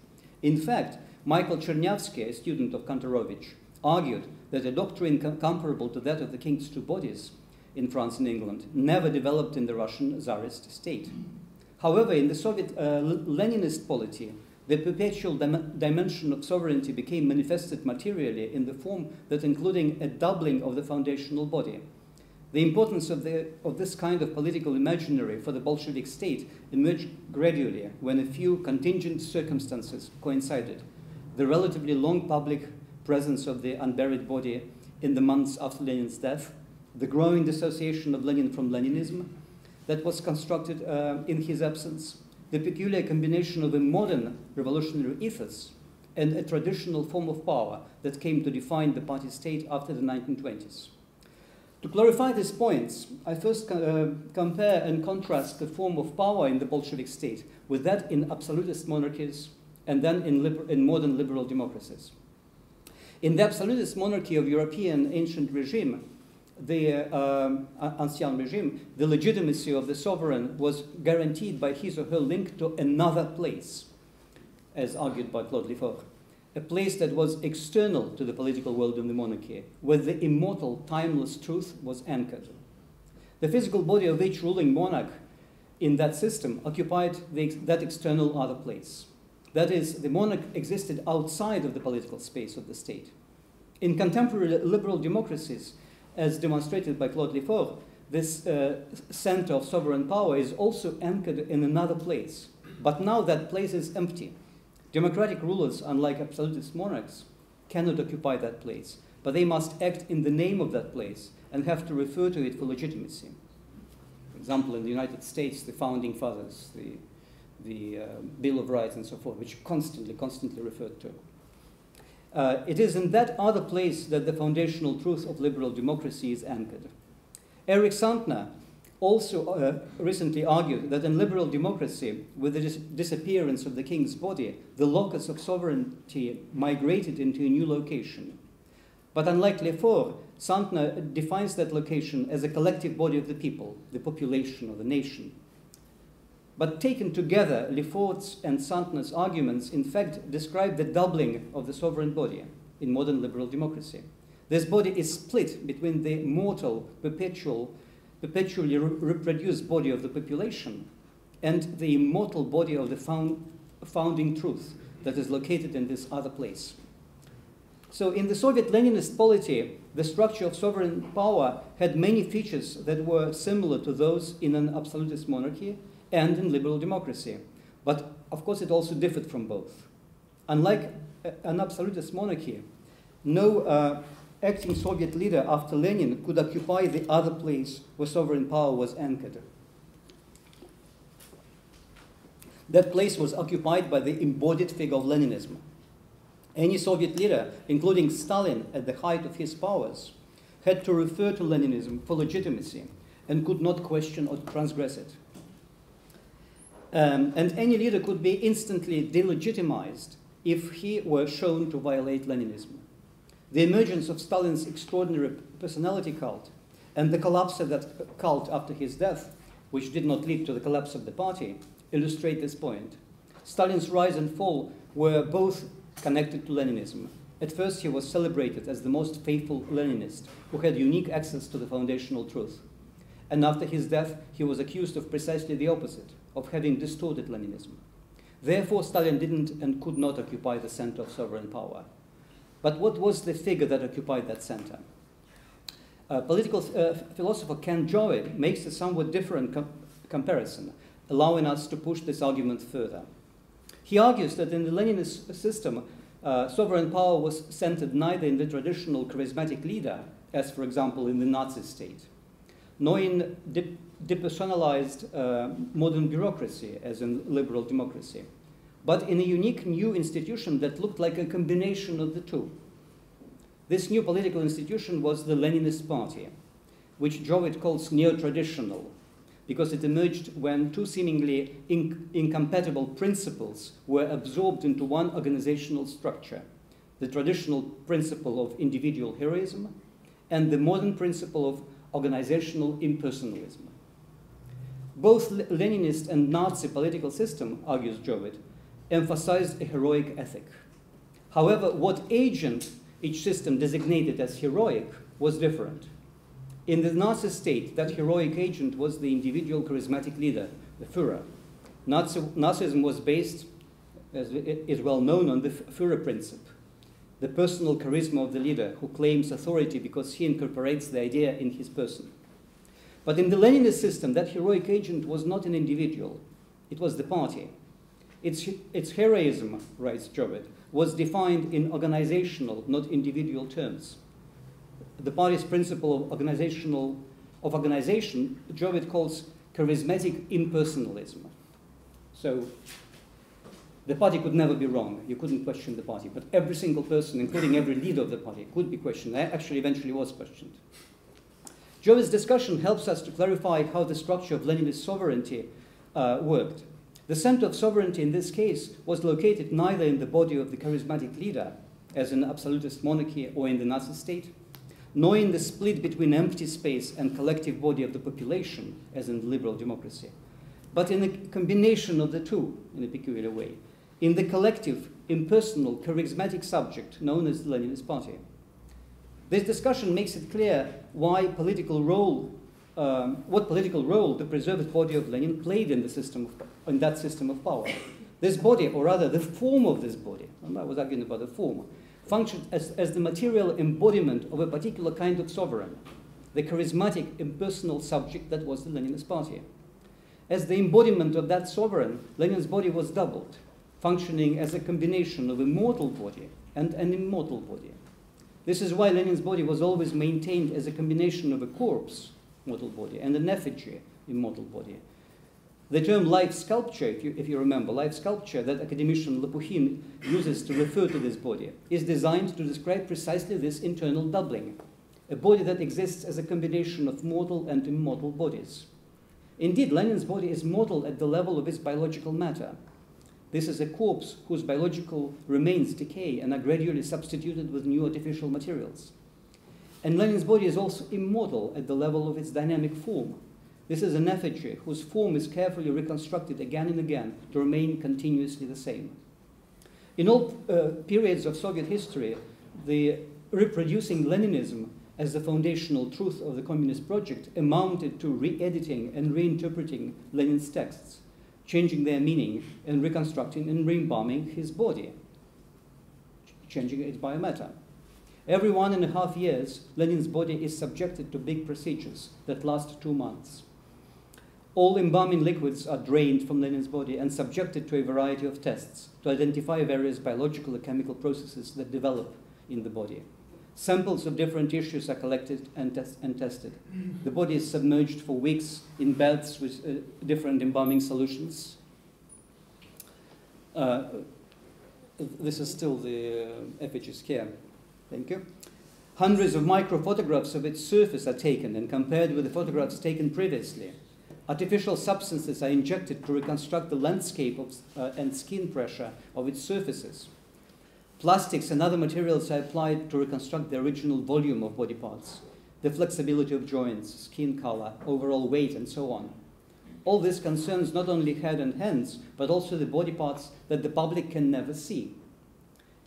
In fact, Michael Chernyatsky, a student of Kantorowicz, argued that a doctrine comparable to that of the king's two bodies in France and England never developed in the Russian Tsarist state. However, in the Soviet uh, Leninist polity, the perpetual dim dimension of sovereignty became manifested materially in the form that including a doubling of the foundational body. The importance of, the, of this kind of political imaginary for the Bolshevik state emerged gradually when a few contingent circumstances coincided. The relatively long public presence of the unburied body in the months after Lenin's death, the growing dissociation of Lenin from Leninism that was constructed uh, in his absence, the peculiar combination of a modern revolutionary ethos and a traditional form of power that came to define the party state after the nineteen twenties. To clarify these points, I first co uh, compare and contrast the form of power in the Bolshevik state with that in absolutist monarchies and then in, liber in modern liberal democracies. In the absolutist monarchy of European ancient regime, the uh, ancien regime, the legitimacy of the sovereign was guaranteed by his or her link to another place, as argued by Claude Lefort, a place that was external to the political world of the monarchy, where the immortal, timeless truth was anchored. The physical body of each ruling monarch in that system occupied the, that external other place. That is, the monarch existed outside of the political space of the state. In contemporary liberal democracies, as demonstrated by Claude Lefort, this uh, center of sovereign power is also anchored in another place. But now that place is empty. Democratic rulers, unlike absolutist monarchs, cannot occupy that place, but they must act in the name of that place and have to refer to it for legitimacy. For example, in the United States, the Founding Fathers, the, the uh, Bill of Rights and so forth, which constantly, constantly referred to. Uh, it is in that other place that the foundational truth of liberal democracy is anchored. Eric Santner also uh, recently argued that in liberal democracy, with the dis disappearance of the king's body, the locus of sovereignty migrated into a new location. But unlike Lefort, Santner defines that location as a collective body of the people, the population or the nation. But taken together, Lefort's and Santner's arguments, in fact, describe the doubling of the sovereign body in modern liberal democracy. This body is split between the mortal, perpetual, perpetually re reproduced body of the population and the immortal body of the found, founding truth that is located in this other place. So in the Soviet Leninist polity, the structure of sovereign power had many features that were similar to those in an absolutist monarchy and in liberal democracy. But of course it also differed from both. Unlike an absolutist monarchy, No uh, acting Soviet leader after Lenin could occupy the other place where sovereign power was anchored. That place was occupied by the embodied figure of Leninism. Any Soviet leader, including Stalin at the height of his powers, had to refer to Leninism for legitimacy and could not question or transgress it. Um, and any leader could be instantly delegitimized if he were shown to violate Leninism. The emergence of Stalin's extraordinary personality cult and the collapse of that cult after his death, which did not lead to the collapse of the party, illustrate this point. Stalin's rise and fall were both connected to Leninism. At first, he was celebrated as the most faithful Leninist who had unique access to the foundational truth. And after his death, he was accused of precisely the opposite, of having distorted Leninism. Therefore, Stalin didn't and could not occupy the center of sovereign power. But what was the figure that occupied that center? Uh, political uh, philosopher Ken Jowitt makes a somewhat different com comparison, allowing us to push this argument further. He argues that in the Leninist system, uh, sovereign power was centered neither in the traditional charismatic leader, as, for example, in the Nazi state, nor in de depersonalized uh, modern bureaucracy, as in liberal democracy, but in a unique new institution that looked like a combination of the two. This new political institution was the Leninist Party, which Jowitt calls neo-traditional, because it emerged when two seemingly in incompatible principles were absorbed into one organizational structure, the traditional principle of individual heroism and the modern principle of organizational impersonalism. Both Leninist and Nazi political system, argues Jowitt, emphasized a heroic ethic. However, what agent each system designated as heroic was different. In the Nazi state, that heroic agent was the individual charismatic leader, the Führer. Nazi, Nazism was based, as is well known, on the Führer principle, the personal charisma of the leader who claims authority because he incorporates the idea in his person. But in the Leninist system, that heroic agent was not an individual. It was the party. Its, its heroism, writes Jowitt, was defined in organizational, not individual terms. The party's principle of, organizational, of organization, Jowitt calls charismatic impersonalism. So the party could never be wrong. You couldn't question the party. But every single person, including every leader of the party, could be questioned. I actually eventually was questioned. Jowitt's discussion helps us to clarify how the structure of Leninist sovereignty uh, worked. The center of sovereignty in this case was located neither in the body of the charismatic leader, as in absolutist monarchy or in the Nazi state, nor in the split between empty space and collective body of the population, as in liberal democracy, but in a combination of the two in a peculiar way, in the collective, impersonal, charismatic subject known as the Leninist Party. This discussion makes it clear why political role Um, what political role the preserved body of Lenin played in, the system of, in that system of power. This body, or rather the form of this body, I was arguing about the form, functioned as, as the material embodiment of a particular kind of sovereign, the charismatic, impersonal subject that was the Leninist Party. As the embodiment of that sovereign, Lenin's body was doubled, functioning as a combination of a mortal body and an immortal body. This is why Lenin's body was always maintained as a combination of a corpse, mortal body, and an effigy, immortal body. The term life sculpture, if you, if you remember, life sculpture that academician Lopukhin uses to refer to this body, is designed to describe precisely this internal doubling, a body that exists as a combination of mortal and immortal bodies. Indeed, Lenin's body is mortal at the level of its biological matter. This is a corpse whose biological remains decay and are gradually substituted with new artificial materials. And Lenin's body is also immortal at the level of its dynamic form. This is an effigy whose form is carefully reconstructed again and again to remain continuously the same. In all uh, periods of Soviet history, the reproducing Leninism as the foundational truth of the communist project amounted to re-editing and reinterpreting Lenin's texts, changing their meaning and reconstructing and re-embalming his body, changing its biomatter. Every one and a half years, Lenin's body is subjected to big procedures that last two months. All embalming liquids are drained from Lenin's body and subjected to a variety of tests to identify various biological and chemical processes that develop in the body. Samples of different tissues are collected and, test and tested. The body is submerged for weeks in baths with uh, different embalming solutions. Uh, this is still the uh, effigy scan. Thank you. Hundreds of microphotographs of its surface are taken and compared with the photographs taken previously. Artificial substances are injected to reconstruct the landscape of, uh, and skin pressure of its surfaces. Plastics and other materials are applied to reconstruct the original volume of body parts, the flexibility of joints, skin color, overall weight, and so on. All this concerns not only head and hands, but also the body parts that the public can never see.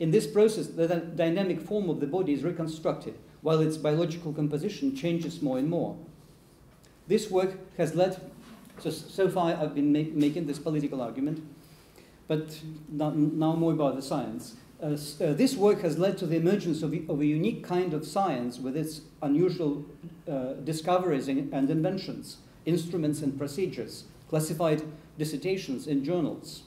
In this process, the dynamic form of the body is reconstructed, while its biological composition changes more and more. This work has led, so, so far I've been make, making this political argument, but now, now more about the science. Uh, uh, this work has led to the emergence of, of a unique kind of science with its unusual uh, discoveries and, and inventions, instruments and procedures, classified dissertations and journals.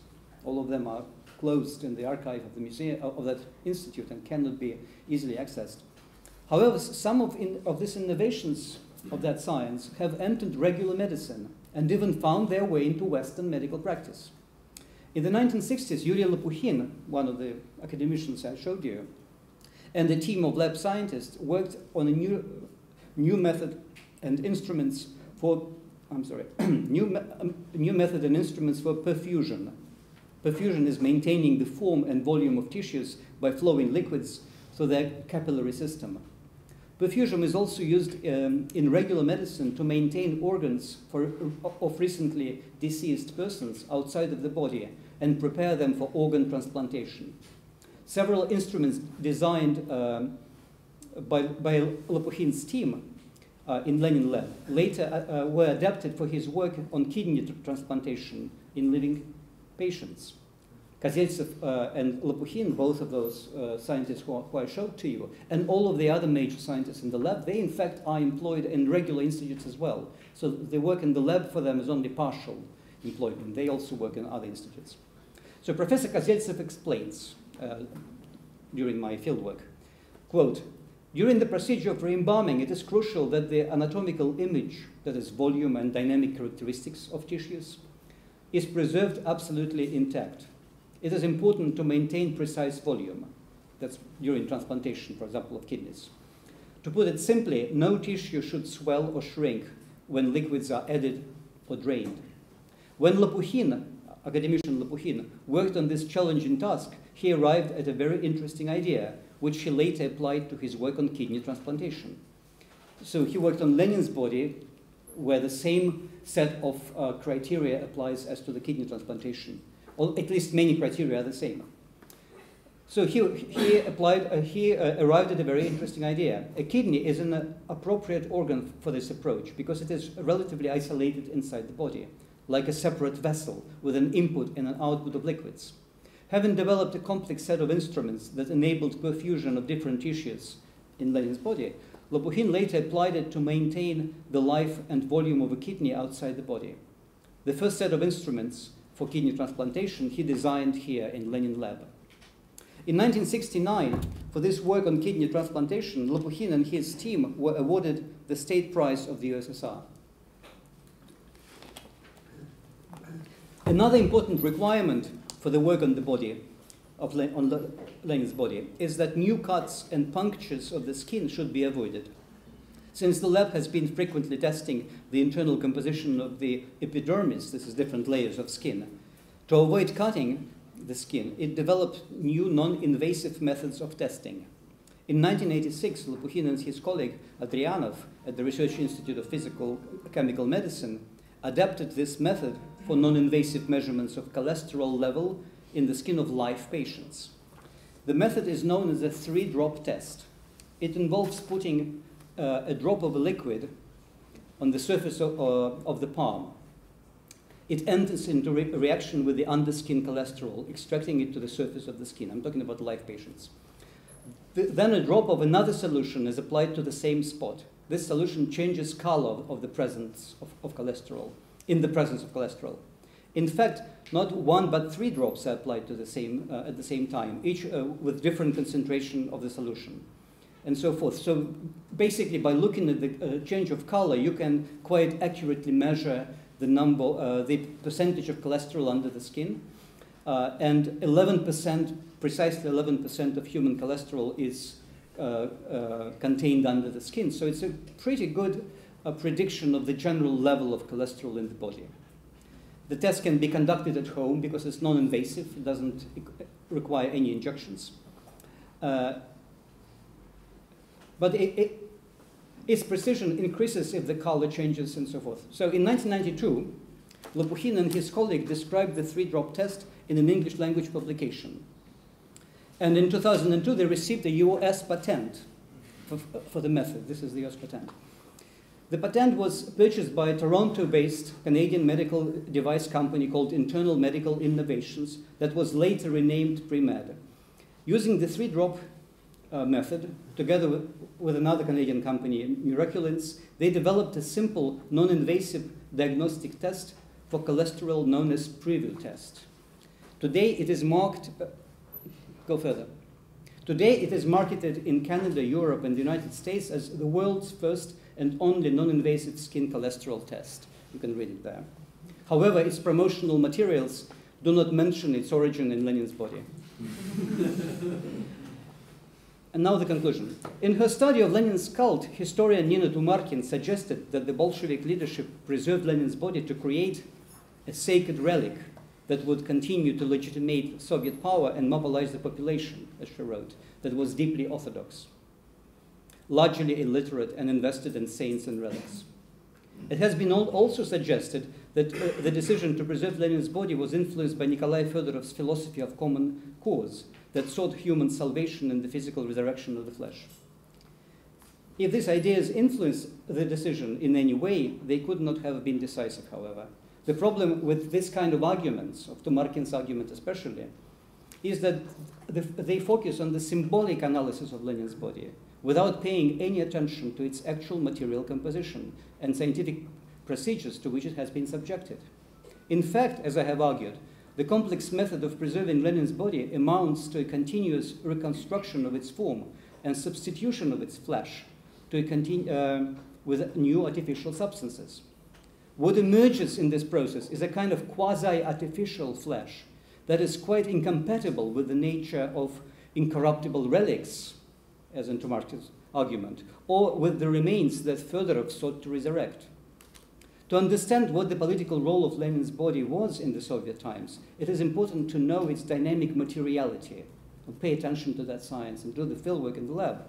All of them are closed in the archive of the museum of that institute and cannot be easily accessed. However, some of, in, of these innovations of that science have entered regular medicine and even found their way into Western medical practice. In the nineteen sixties, Yuri Lopukhin, one of the academicians I showed you, and a team of lab scientists worked on a new, new method and instruments for, I'm sorry, new, new method and instruments for perfusion. Perfusion is maintaining the form and volume of tissues by flowing liquids through their capillary system. Perfusion is also used um, in regular medicine to maintain organs for, of recently deceased persons outside of the body and prepare them for organ transplantation. Several instruments designed um, by, by Lopukhin's team uh, in Lenin Lab later uh, were adapted for his work on kidney transplantation in living patients. Kozeltsev uh, and Lopukhin, both of those uh, scientists who, who I showed to you, and all of the other major scientists in the lab, they in fact are employed in regular institutes as well. So the work in the lab for them is only partial employment. They also work in other institutes. So Professor Kozeltsev explains uh, during my fieldwork, quote, during the procedure of re-embalming, it is crucial that the anatomical image, that is volume and dynamic characteristics of tissues, is preserved absolutely intact. It is important to maintain precise volume. That's during transplantation, for example, of kidneys. To put it simply, no tissue should swell or shrink when liquids are added or drained. When Lopukhin, academician Lopukhin, worked on this challenging task, he arrived at a very interesting idea, which he later applied to his work on kidney transplantation. So he worked on Lenin's body, where the same set of uh, criteria applies as to the kidney transplantation. Or at least many criteria are the same. So he, he, applied, uh, he uh, arrived at a very interesting idea. A kidney is an uh, appropriate organ for this approach because it is relatively isolated inside the body, like a separate vessel with an input and an output of liquids. Having developed a complex set of instruments that enabled perfusion of different tissues in Lenin's body, Lopukhin later applied it to maintain the life and volume of a kidney outside the body. The first set of instruments for kidney transplantation he designed here in Lenin Lab. In nineteen sixty-nine, for this work on kidney transplantation, Lopukhin and his team were awarded the State Prize of the U S S R. Another important requirement for the work on the body, of Le on Le Lenin's body, is that new cuts and punctures of the skin should be avoided. Since the lab has been frequently testing the internal composition of the epidermis, this is different layers of skin, to avoid cutting the skin, it developed new non-invasive methods of testing. In nineteen eighty-six, Lopukhin and his colleague Adrianov at the Research Institute of Physical Chemical Medicine adapted this method for non-invasive measurements of cholesterol level in the skin of live patients. The method is known as a three-drop test. It involves putting Uh, a drop of a liquid on the surface of, uh, of the palm. It enters into re reaction with the underskin cholesterol, extracting it to the surface of the skin. I'm talking about live patients. Th then a drop of another solution is applied to the same spot. This solution changes color of the presence of, of cholesterol, in the presence of cholesterol. In fact, not one but three drops are applied to the same, uh, at the same time, each uh, with different concentration of the solution, and so forth. So basically, by looking at the uh, change of color, you can quite accurately measure the number, uh, the percentage of cholesterol under the skin, uh, and eleven percent, precisely eleven percent of human cholesterol is uh, uh, contained under the skin. So it's a pretty good uh, prediction of the general level of cholesterol in the body. The test can be conducted at home because it's non-invasive. It doesn't require any injections. Uh, but it, it, its precision increases if the color changes and so forth. So in nineteen ninety-two, Lopukhin and his colleague described the three-drop test in an English language publication. And in two thousand two, they received a U S patent for, for the method. This is the U S patent. The patent was purchased by a Toronto-based Canadian medical device company called Internal Medical Innovations that was later renamed PreMed. Using the three-drop uh, method, together with, with another Canadian company, Miraculins, they developed a simple, non-invasive diagnostic test for cholesterol known as PreVu test. Today it is marked... Uh, go further. Today it is marketed in Canada, Europe, and the United States as the world's first and only non-invasive skin cholesterol test. You can read it there. However, its promotional materials do not mention its origin in Lenin's body. And now the conclusion. In her study of Lenin's cult, historian Nina Tumarkin suggested that the Bolshevik leadership preserved Lenin's body to create a sacred relic that would continue to legitimate Soviet power and mobilize the population, as she wrote, that was deeply orthodox, largely illiterate and invested in saints and relics. It has been also suggested that uh, the decision to preserve Lenin's body was influenced by Nikolai Fyodorov's philosophy of common cause that sought human salvation and the physical resurrection of the flesh. If these ideas influenced the decision in any way, they could not have been decisive, however. The problem with this kind of arguments, of Tumarkin's argument especially, is that the, they focus on the symbolic analysis of Lenin's body, without paying any attention to its actual material composition and scientific procedures to which it has been subjected. In fact, as I have argued, the complex method of preserving Lenin's body amounts to a continuous reconstruction of its form and substitution of its flesh to a uh, with new artificial substances. What emerges in this process is a kind of quasi-artificial flesh that is quite incompatible with the nature of incorruptible relics, as in Tumarkin's argument, or with the remains that Fyodorov sought to resurrect. To understand what the political role of Lenin's body was in the Soviet times, it is important to know its dynamic materiality, and pay attention to that science and do the fieldwork in the lab,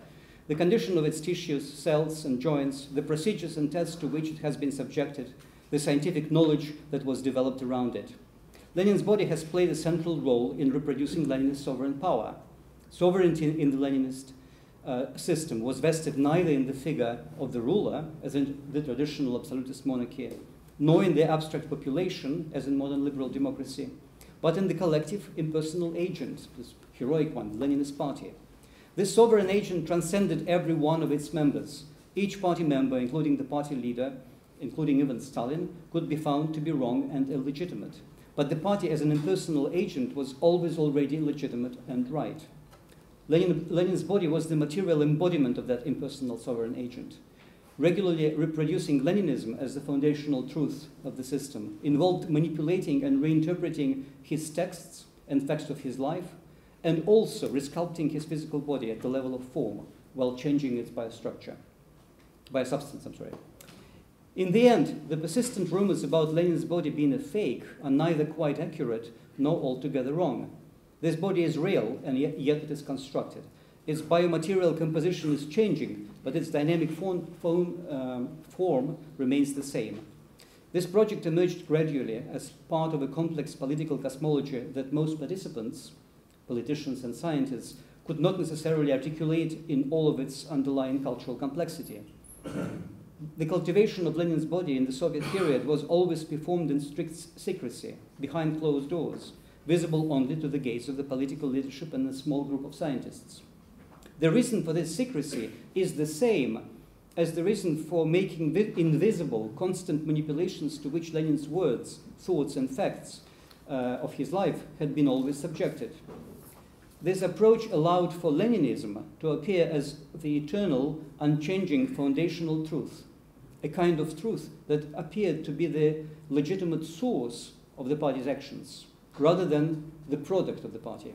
the condition of its tissues, cells, and joints, the procedures and tests to which it has been subjected, the scientific knowledge that was developed around it. Lenin's body has played a central role in reproducing Leninist sovereign power. Sovereignty in the Leninist Uh, system was vested neither in the figure of the ruler, as in the traditional absolutist monarchy, nor in the abstract population, as in modern liberal democracy, but in the collective impersonal agent, this heroic one, the Leninist party. This sovereign agent transcended every one of its members. Each party member, including the party leader, including even Stalin, could be found to be wrong and illegitimate. But the party as an impersonal agent was always already legitimate and right. Lenin, Lenin's body was the material embodiment of that impersonal sovereign agent, regularly reproducing Leninism as the foundational truth of the system, involved manipulating and reinterpreting his texts and facts of his life, and also resculpting his physical body at the level of form while changing it by a structure, by a substance, I'm sorry. In the end, the persistent rumors about Lenin's body being a fake are neither quite accurate nor altogether wrong. This body is real, and yet, yet it is constructed. Its biomaterial composition is changing, but its dynamic form, form, um, form remains the same. This project emerged gradually as part of a complex political cosmology that most participants, politicians and scientists, could not necessarily articulate in all of its underlying cultural complexity. The cultivation of Lenin's body in the Soviet period was always performed in strict secrecy, behind closed doors, visible only to the gaze of the political leadership and a small group of scientists. The reason for this secrecy is the same as the reason for making invisible constant manipulations to which Lenin's words, thoughts, and facts uh, of his life had been always subjected. This approach allowed for Leninism to appear as the eternal, unchanging foundational truth, a kind of truth that appeared to be the legitimate source of the party's actions, rather than the product of the party.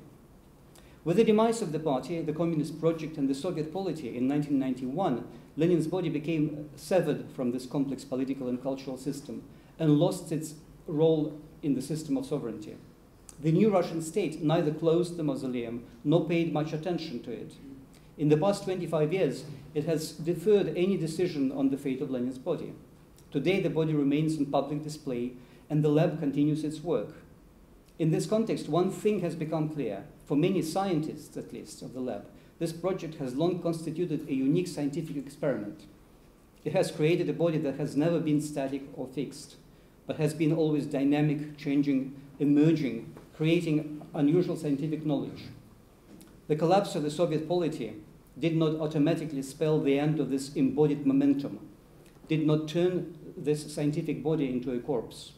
With the demise of the party, the Communist project, and the Soviet polity in nineteen ninety-one, Lenin's body became severed from this complex political and cultural system and lost its role in the system of sovereignty. The new Russian state neither closed the mausoleum nor paid much attention to it. In the past twenty-five years, it has deferred any decision on the fate of Lenin's body. Today, the body remains in public display, and the lab continues its work. In this context, one thing has become clear. For many scientists, at least, of the lab, this project has long constituted a unique scientific experiment. It has created a body that has never been static or fixed, but has been always dynamic, changing, emerging, creating unusual scientific knowledge. The collapse of the Soviet polity did not automatically spell the end of this embodied momentum, did not turn this scientific body into a corpse,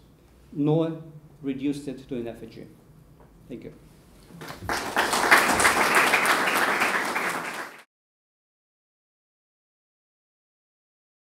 nor reduced it to an effigy. Thank you.